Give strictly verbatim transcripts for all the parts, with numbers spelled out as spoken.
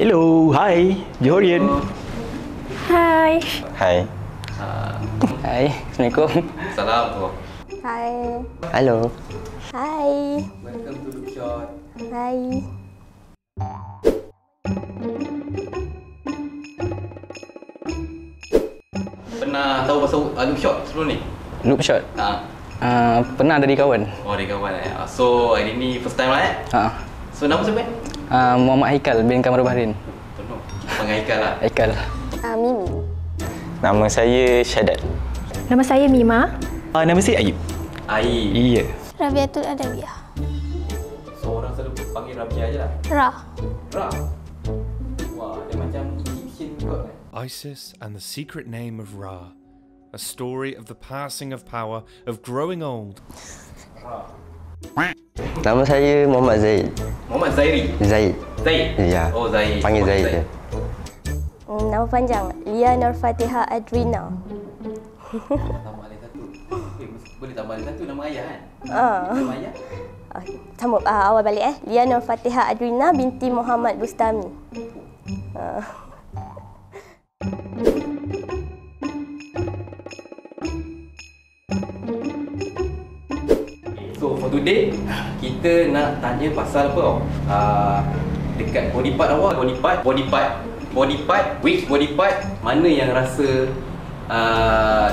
Hello, hi, Johorian. Hai. Hai. Hai, Assalamualaikum. Salam. Hai. Halo. Hai. Welcome to LoopeShot. Hai. Pernah tahu pasal uh, LoopeShot sebelum ni? LoopeShot? Ha. Uh, pernah dari kawan. Oh, dari kawan eh. So, hari ni first time lah eh? Ha. So, nama siapa eh? Uh, Muhammad Aikkal bin Kamarubaharin. Penuh. Panggil Aikkal lah. Aikkal. Uh, Mimi. Nama saya Syadat. Nama saya Mima. Uh, nama saya Ayub. Ayub. Iya. Rabiatul Adawiyah. So, orang selalu panggil Rabiah je lah? Ra. Ra? Wah, dia macam Egyptian kot eh? ISIS and the Secret Name of Ra, a story of the passing of power, of growing old. Nama saya Muhammad Zaid. Muhammad Zairi? Zaid. Zaid? Ya. Oh, Zaid. Panggil Zaid je. Nama panjang, Lianur Fatiha Adrina. Tambah alih satu. Eh, boleh tambah alih satu nama ayah kan? Uh. Nama ayah? Okay. Sama, uh, awal balik eh. Lianur Fatiha Adrina binti Muhammad Bustami. Uh. So for today, kita nak tanya pasal apa tau? Uh, dekat body part awak, body part, body part, body part, which body part mana yang rasa uh,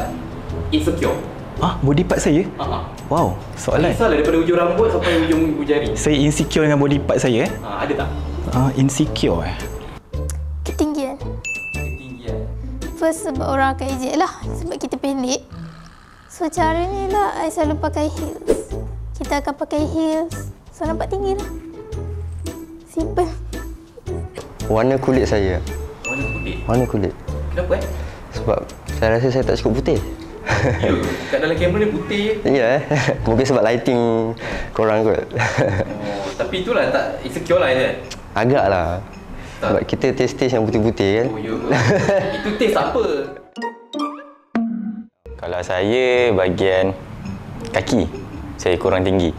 insecure? Ah, body part saya? Uh-huh. Wow, soalan. Soalan daripada ujung rambut sampai ujung ujung jari. Saya insecure dengan body part saya eh? Uh, ada tak? Uh, insecure eh? Ketinggian. First, sebab orang akan ejek lah. Sebab kita pendek. So, cara ni lah, I selalu pakai heels. Kita akan pakai heels. So, nampak tinggi lah. Simple. Warna kulit saya. Warna kulit? Warna kulit. Kenapa eh? Sebab saya rasa saya tak cukup putih. Yo, kat dalam kamera ni putih je. Ya eh. Mungkin sebab lighting korang kot. Oh, tapi itulah tak insecure lah je. Agak lah. Tak. Sebab kita taste-taste yang putih-putih kan. Oh, yo. Itu taste apa? Kalau saya bahagian kaki, saya kurang tinggi.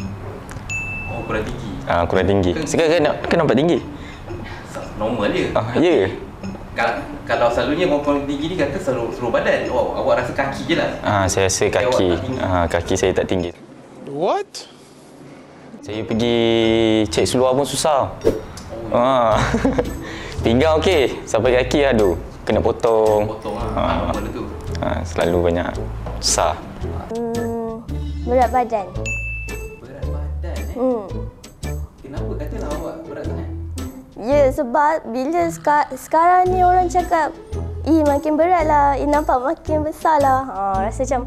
Oh, kurang tinggi? Ah, kurang tinggi. Sekarang kan nampak tinggi? Normal je. Ah, ya. Kalau, kalau selalunya perempuan tinggi ni kata seluruh, seluruh badan. Awak, awak rasa kaki je lah? Ah, saya rasa kaki. Ah, kaki saya tak tinggi. What? Saya pergi cek seluar pun susah. Oh, ah. Pinggang okey, sampai kaki aduh, kena potong. Potong ah. Ha. Benda tu. Ha, selalu banyak susah. Hmm, berat badan. Berat badan eh. Hmm. Kenapa katalah awak berat sangat? Ya, sebab bila seka sekarang ni orang cakap, "Ih, makin beratlah, ih nampak makin besarlah." Ha, rasa macam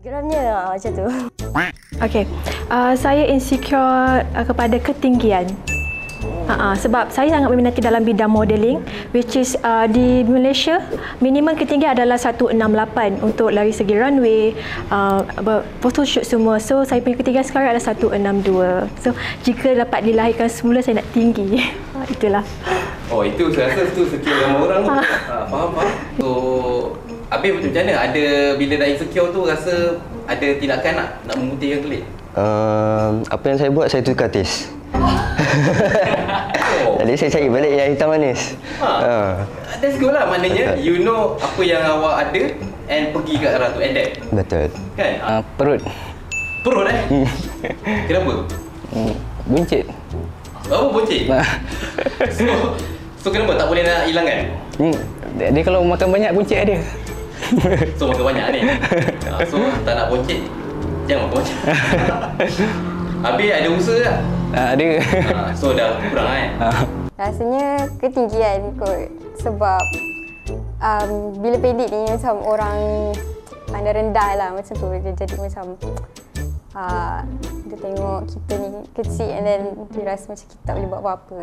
geramnya macam tu. Okey. Uh, saya insecure uh, kepada ketinggian. Uh-huh. Sebab saya sangat meminati dalam bidang modelling, which is uh, di Malaysia minimum ketinggian adalah satu enam lapan untuk dari segi runway, uh, photoshoot semua. So saya punya ketinggian sekarang adalah satu enam dua. So jika dapat dilahirkan semula, saya nak tinggi. Itulah. Oh, itu saya rasa tu insecure ramai orang tu. Ha, faham faham. So habis macam mana? Ada bila dah insecure tu rasa ada tindakan nak nak memutihkan kulit? Uh, apa yang saya buat, saya tukar taste. Jadi saya cari balik yang hitam manis. Ha. Uh. That's good lah, maknanya you know apa yang awak ada and pergi kat arah tu and that. Betul. Kan? Uh, perut. Perut eh? Kenapa? Buncit. Oh, buncit? so, so kenapa tak boleh nak hilangkan? Hmm. Dia kalau makan banyak buncit ada. So makan banyak ni? Uh, so tak nak buncit, jangan makan banyak. Habis ada usaha tak? Uh, ada. Uh, so dah kurang kan? Uh. Rasanya ketinggian kot. Sebab um, bila pendek ni macam orang pandang rendah lah macam tu. Dia jadi macam uh, dia tengok kita ni kecil and then dia rasa macam kita tak boleh buat apa-apa.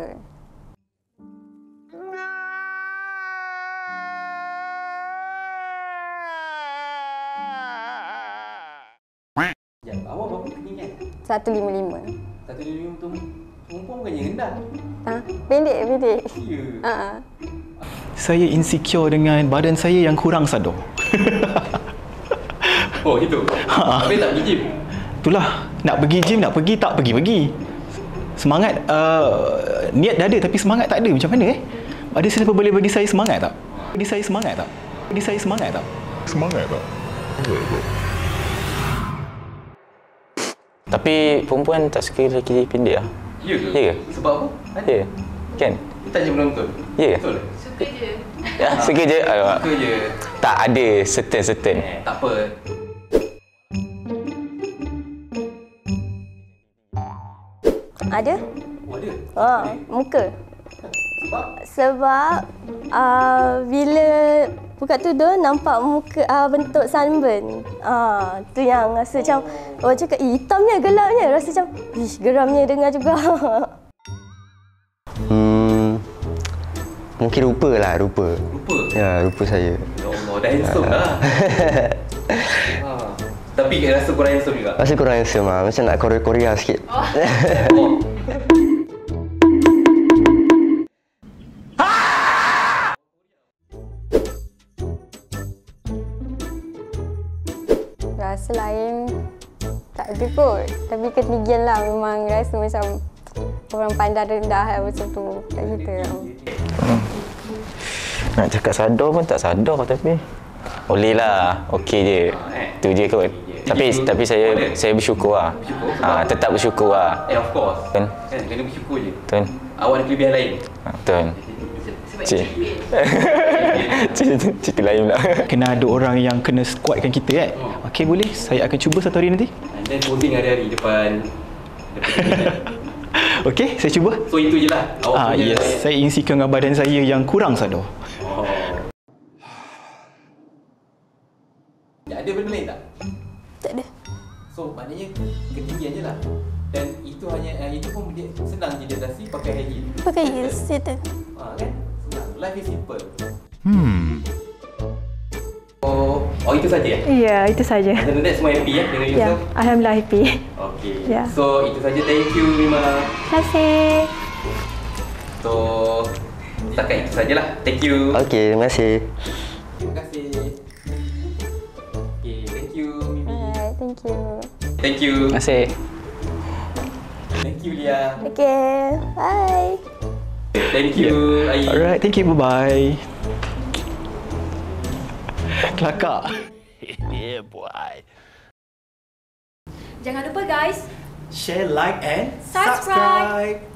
Awak berapa ketinggian? satu lima lima. Satu lima tu perempuan bukannya rendah. Ah, pendek pendek. Ya. Ha ah. Saya insecure dengan badan saya yang kurang sadar. Oh, itu. Tapi tak pergi gym. Itulah, nak pergi gym, nak pergi tak pergi-pergi. Semangat, uh, niat dah ada tapi semangat tak ada. Macam mana eh? Ada siapa boleh bagi saya semangat tak? Bagi saya semangat tak? Bagi saya semangat tak? Semangat tak? Tapi perempuan tak suka lelaki pendek lah. Ya ke? Ya. Sebab apa? Ya. Kan? Kita je menonton. Ya. Betul? Suka je. Ya, suka je. Alamak. Suka je. Tak ada certain-certain. Eh, tak apa. Ada? Oh, ada? Oh, muka. Sebab? Sebab uh, bila buka tudung nampak muka uh, bentuk sunburn. Uh, tu yang rasa macam, orang cakap, eh, hitamnya, gelapnya. Rasa macam, ih, geramnya dengar juga. Hmm, mungkin rupa lah, rupa. Rupa? Ya, rupa saya. Ya Allah, dah handsome lah. Tapi rasa kurang handsome juga? Rasa kurang handsome lah. Macam nak Korea-Korea sikit. Oh. Rasa lain tak ada kot. Tapi ketinggian lah, memang rasa macam orang pandang rendah macam tu kat kita. Hmm. Nak cakap sadar pun tak sadar tapi boleh lah. Okey je. Tu je kot. Tapi tapi saya saya bersyukur lah. Bersyukur? Ha, tetap bersyukur lah. Eh, of course. Kan? Kena bersyukur je. Betul. Awak ada kelebihan lain? Betul. Cik. Cik, cik lain lah. Kena ada orang yang kena kuatkan kita kan? Oh. Okey boleh, saya akan cuba satu hari nanti. Dan voting hari-hari depan. depan Okey, saya cuba. So itu je lah. Ah, yes. Lah. Saya insikan dengan badan saya yang kurang sadar. Oh. Ada benda lain tak? Tak ada. So maknanya ketinggian je lah. Dan itu hanya uh, itu pun dia senang je adaptasi pakai high heel. Pakai heel settle. Ah kan? Senang. Life is simple. Hmm. Oh, oh itu saja. Ya, yeah, itu saja. Dan next semua happy ya dengan yeah. Yourself. Alhamdulillah happy. Okey. Yeah. So itu saja. Thank you Mima. Terima kasih. So setakat itu sajalah. Thank you. Okey, terima kasih. Terima kasih. Thank you. Thank you. Terima kasih. Thank you, Lia. Okay, bye. Thank you, yeah. Ayi. Alright, thank you. Bye-bye. Kelakar. Yeah, boy. Jangan lupa, guys. Share, like and subscribe. subscribe.